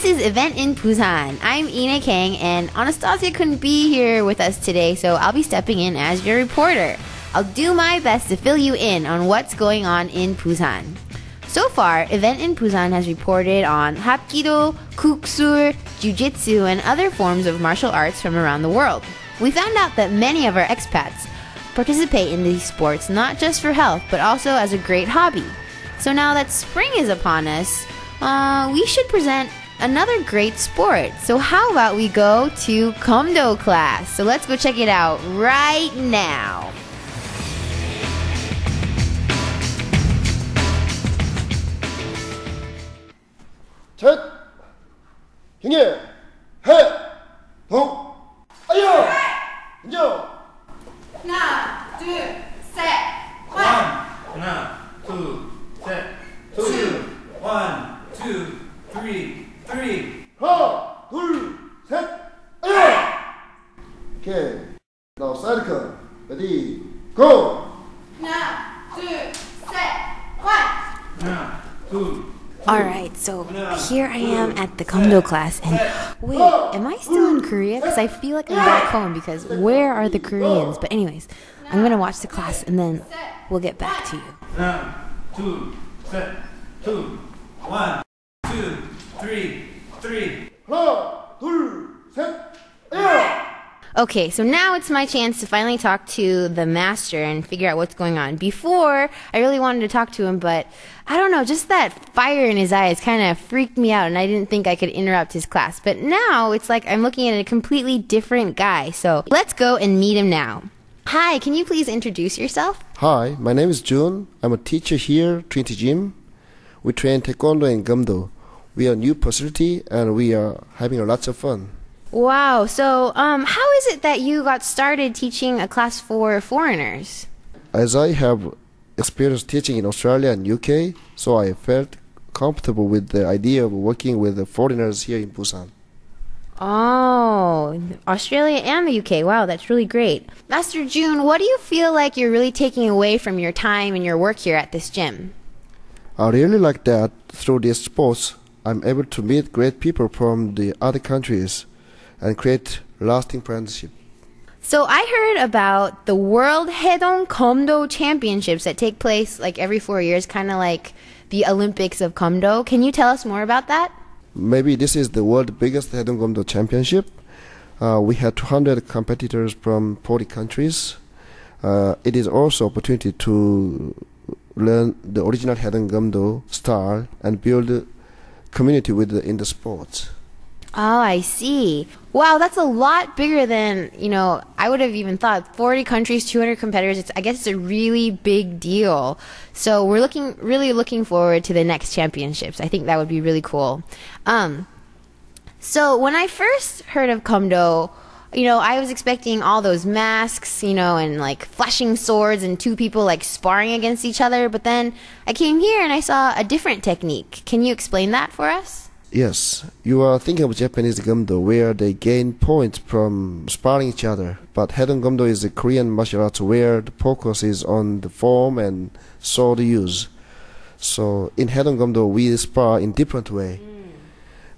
This is Event in Busan. I'm Ina Kang, and Anastasia couldn't be here with us today, so I'll be stepping in as your reporter. I'll do my best to fill you in on what's going on in Busan. So far, Event in Busan has reported on Hapkido, Kuk Sur, Jiu Jitsu, and other forms of martial arts from around the world. We found out that many of our expats participate in these sports not just for health, but also as a great hobby. So now that spring is upon us, we should present another great sport. So how about we go to Gumdo class? So let's go check it out right now. Okay, now circle. Ready, go! Alright, so here I am at the Gumdo class, and wait, am I still in Korea? Because I feel like I'm back home, because where are the Koreans? But anyways, I'm gonna watch the class and then we'll get back to you. 1, 2, 3, 3. Okay, so now it's my chance to finally talk to the master and figure out what's going on. Before, I really wanted to talk to him, but I don't know, just that fire in his eyes kind of freaked me out, and I didn't think I could interrupt his class. But now it's like I'm looking at a completely different guy, so let's go and meet him now. Hi, can you please introduce yourself? Hi, my name is Jun. I'm a teacher here, Trinity Gym. We train Taekwondo and Gumdo. We are a new facility, and we are having lots of fun. Wow, so how is it that you got started teaching a class for foreigners? As I have experience teaching in Australia and UK, so I felt comfortable with the idea of working with the foreigners here in Busan. Oh, Australia and the UK, wow, that's really great. Master Jun, what do you feel like you're really taking away from your time and your work here at this gym? I really like that through these sports, I'm able to meet great people from the other countries and create lasting friendship. So I heard about the World Haedong Gumdo Championships that take place like every 4 years, kind of like the Olympics of Gumdo. Can you tell us more about that? Maybe this is the world's biggest Haedong Gumdo Championship. We had 200 competitors from 40 countries. It is also an opportunity to learn the original Haedong Gumdo style and build a community in the sport. Oh, I see. Wow, that's a lot bigger than, you know, I would have even thought. 40 countries, 200 competitors, I guess it's a really big deal. So we're really looking forward to the next championships. I think that would be really cool. So when I first heard of Gumdo, you know, I was expecting all those masks, you know, and like flashing swords and two people like sparring against each other. But then I came here and I saw a different technique. Can you explain that for us? Yes, you are thinking of Japanese Gumdo, where they gain points from sparring each other. But Haedong Gumdo is a Korean martial arts where the focus is on the form and sword use. So in Haedong Gumdo, we spar in different way.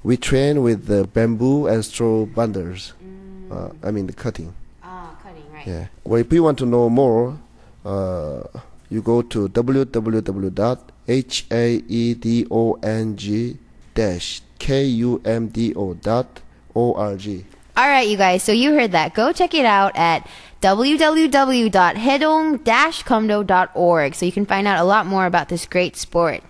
We train with the bamboo and straw bundles. I mean the cutting. Ah, cutting, right. Yeah. Well, if you want to know more, you go to www.haedong-kumdo.org. Alright, you guys, so you heard that. Go check it out at www.haedong-kumdo.org so you can find out a lot more about this great sport.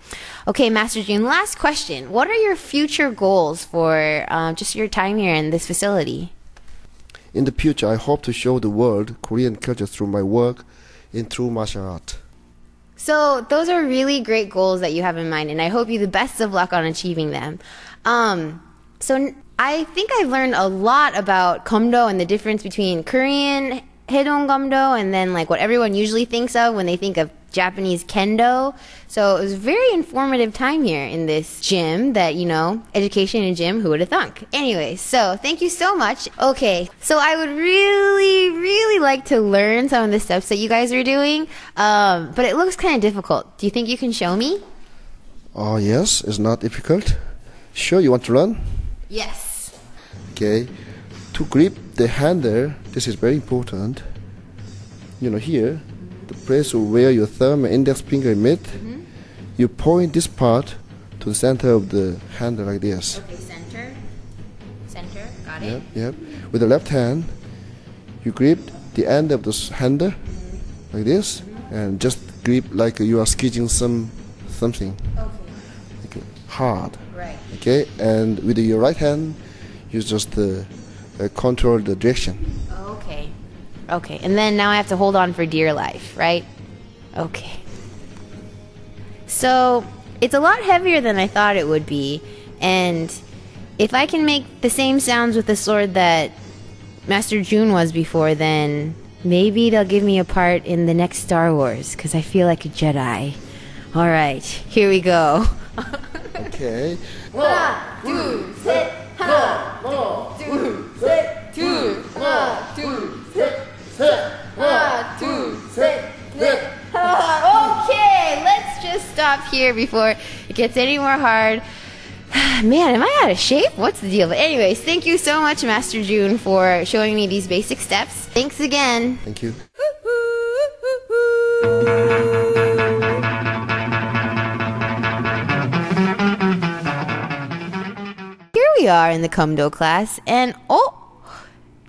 Okay, Master Jun, last question. What are your future goals for just your time here in this facility? In the future, I hope to show the world Korean culture through my work in true martial art. So those are really great goals that you have in mind, and I hope you the best of luck on achieving them. So I think I've learned a lot about Gumdo and the difference between Korean Haedong Gumdo and then like what everyone usually thinks of when they think of Japanese Kendo. So it was a very informative time here in this gym that, you know, education in gym, who would have thunk? Anyway, so thank you so much. Okay, so I would really like to learn some of the steps that you guys are doing, but it looks kind of difficult. Do you think you can show me? Oh, yes, it's not difficult. Sure, you want to learn? Yes. Okay. To grip the handle, this is very important. You know, here, the place where your thumb and index finger meet, you point this part to the center of the handle like this. Okay, center. Center, got it. Yep. With the left hand, you grip the end of the handle like this, and just grip like you are skidding something. Okay. Hard. Right. Okay, and with your right hand, you just control the direction. Okay. Okay, and then now I have to hold on for dear life, right? Okay. So it's a lot heavier than I thought it would be, and if I can make the same sounds with the sword that Master Jun was before, then maybe they'll give me a part in the next Star Wars, because I feel like a Jedi. All right, here we go. Okay. 1, 2, 3. Okay, let's just stop here before it gets any more hard. Man, am I out of shape? What's the deal? But anyways, thank you so much, Master Jun, for showing me these basic steps. Thanks again. Thank you. Here we are in the Gumdo class, and oh,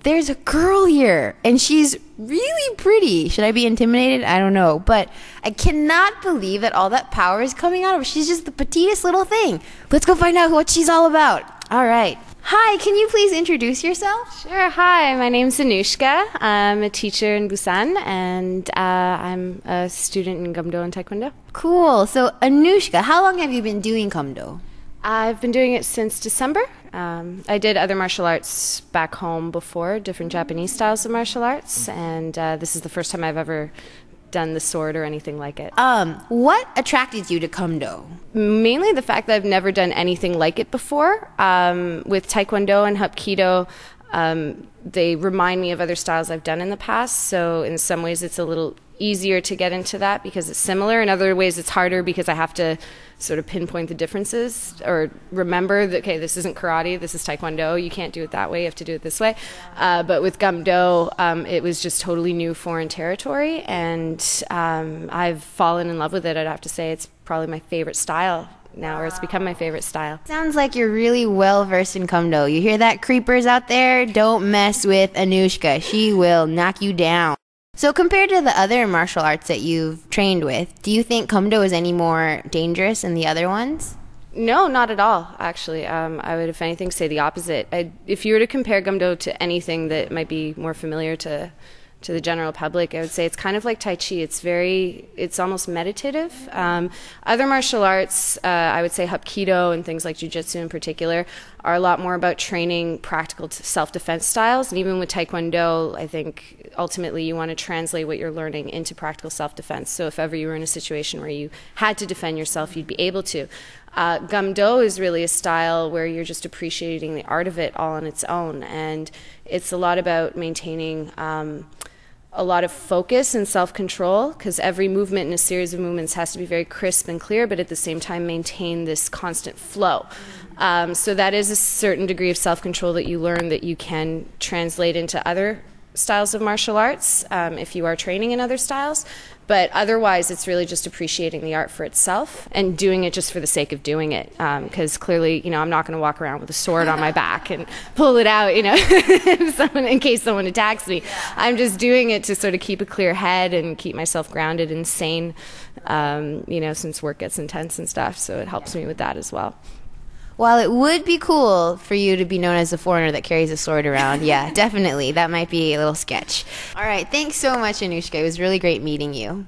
there's a girl here, and she's really pretty. Should I be intimidated? I don't know, but I cannot believe that all that power is coming out of her. She's just the petitest little thing. Let's go find out what she's all about. All right. Hi, can you please introduce yourself? Sure. Hi, my name's Anushka. I'm a teacher in Busan, and I'm a student in Gumdo and Taekwondo. Cool. So, Anushka, how long have you been doing Gumdo? I've been doing it since December. I did other martial arts back home before, different Japanese styles of martial arts, and this is the first time I've ever done the sword or anything like it. What attracted you to Gumdo? Mainly the fact that I've never done anything like it before. With Taekwondo and Hapkido, they remind me of other styles I've done in the past, so in some ways it's a little easier to get into that because it's similar. In other ways it's harder because I have to sort of pinpoint the differences or remember that, okay, this isn't karate, this is Taekwondo, you can't do it that way, you have to do it this way. But with Gumdo, it was just totally new foreign territory, and I've fallen in love with it. I'd have to say it's probably my favorite style now, or it's become my favorite style. Sounds like you're really well versed in Gumdo. You hear that, creepers out there? Don't mess with Anushka. She will knock you down. So compared to the other martial arts that you've trained with, do you think Gumdo is any more dangerous than the other ones? No, not at all, actually. I would, if anything, say the opposite. If you were to compare Gumdo to anything that might be more familiar to the general public, I would say it's kind of like Tai Chi. It's almost meditative. Other martial arts, I would say Hapkido and things like Jiu Jitsu in particular, are a lot more about training practical self-defense styles. And even with Taekwondo, I think ultimately you want to translate what you're learning into practical self-defense. So if ever you were in a situation where you had to defend yourself, you'd be able to. Gumdo is really a style where you're just appreciating the art of it all on its own. And it's a lot about maintaining a lot of focus and self-control, because every movement in a series of movements has to be very crisp and clear, but at the same time maintain this constant flow. So that is a certain degree of self-control that you learn that you can translate into other styles of martial arts if you are training in other styles. But otherwise, it's really just appreciating the art for itself and doing it just for the sake of doing it. Because clearly, you know, I'm not going to walk around with a sword on my back and pull it out, you know, in case someone attacks me. I'm just doing it to sort of keep a clear head and keep myself grounded and sane, you know, since work gets intense and stuff. So it helps me with that as well. While it would be cool for you to be known as a foreigner that carries a sword around, yeah, definitely. That might be a little sketch. All right, thanks so much, Anushka. It was really great meeting you.